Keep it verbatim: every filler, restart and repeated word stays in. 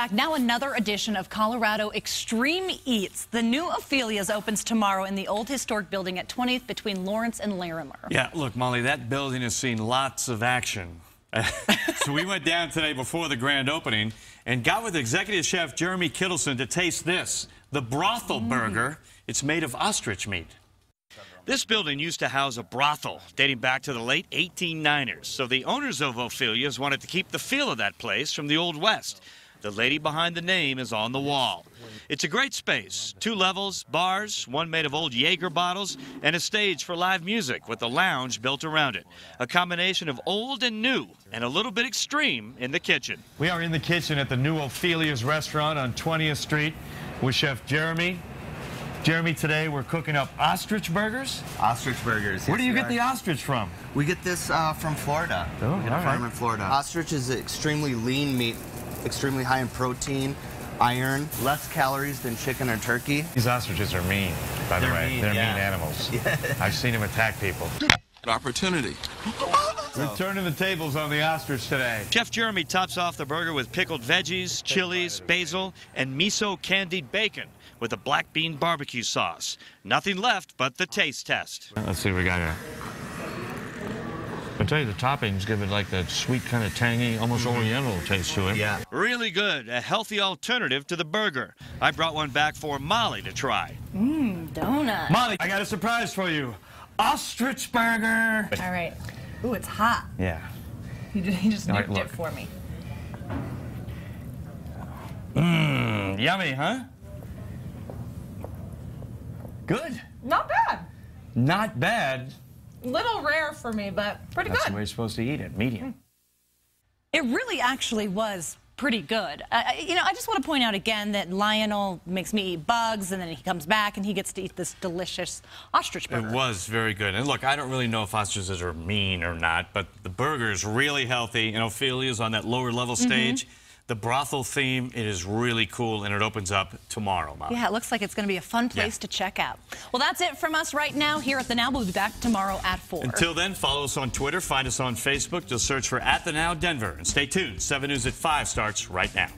back, now another edition of Colorado Extreme Eats. The new Ophelia's opens tomorrow in the old historic building at twentieth between Lawrence and Larimer. Yeah, look, Molly, that building has seen lots of action. So we went down today before the grand opening and got with executive chef Jeremy Kittleson to taste this, the brothel mm. burger. It's made of ostrich meat. This building used to house a brothel dating back to the late eighteen nineties, so the owners of Ophelia's wanted to keep the feel of that place from the Old West. The lady behind the name is on the wall. It's a great space, two levels, bars, one made of old Jaeger bottles, and a stage for live music with a lounge built around it. A combination of old and new, and a little bit extreme in the kitchen. We are in the kitchen at the new Ophelia's restaurant on twentieth street with Chef Jeremy. Jeremy, today we're cooking up ostrich burgers. Ostrich burgers. Where yes, do you get are. the ostrich from? We get this uh, from Florida. Oh, we get a farm right. in Florida. Ostrich is extremely lean meat, extremely high in protein, iron, less calories than chicken or turkey. These ostriches are mean, by They're the way. Mean, They're yeah. mean animals. Yeah. I've seen them attack people. Opportunity. We're turning the tables on the ostrich today. Chef Jeremy tops off the burger with pickled veggies, chilies, basil, and miso candied bacon with a black bean barbecue sauce. Nothing left but the taste test. Let's see what we got here. I'll tell you, the toppings give it like that sweet, kind of tangy, almost mm-hmm. oriental taste to it. Yeah. Really good, a healthy alternative to the burger. I brought one back for Molly to try. Mmm, donut. Molly, I got a surprise for you. Ostrich burger. All right. Ooh, it's hot. Yeah. You just, you just nuked right, it for me. Mmm, yummy, huh? Good. Not bad. Not bad. Little rare for me, but pretty That's good. That's the way you're supposed to eat it, medium. It really actually was pretty good. Uh, you know, I just want to point out again that Lionel makes me eat bugs, and then he comes back and he gets to eat this delicious ostrich burger. It was very good. And look, I don't really know if ostriches are mean or not, but the burger is really healthy, and Ophelia's on that lower level stage. Mm-hmm. The brothel theme, it is really cool, and it opens up tomorrow, Molly. Yeah, it looks like it's going to be a fun place yeah. to check out. Well, that's it from us right now here at The Now. We'll be back tomorrow at four. Until then, follow us on Twitter, find us on Facebook. Just search for At The Now Denver. And stay tuned. seven news at five starts right now.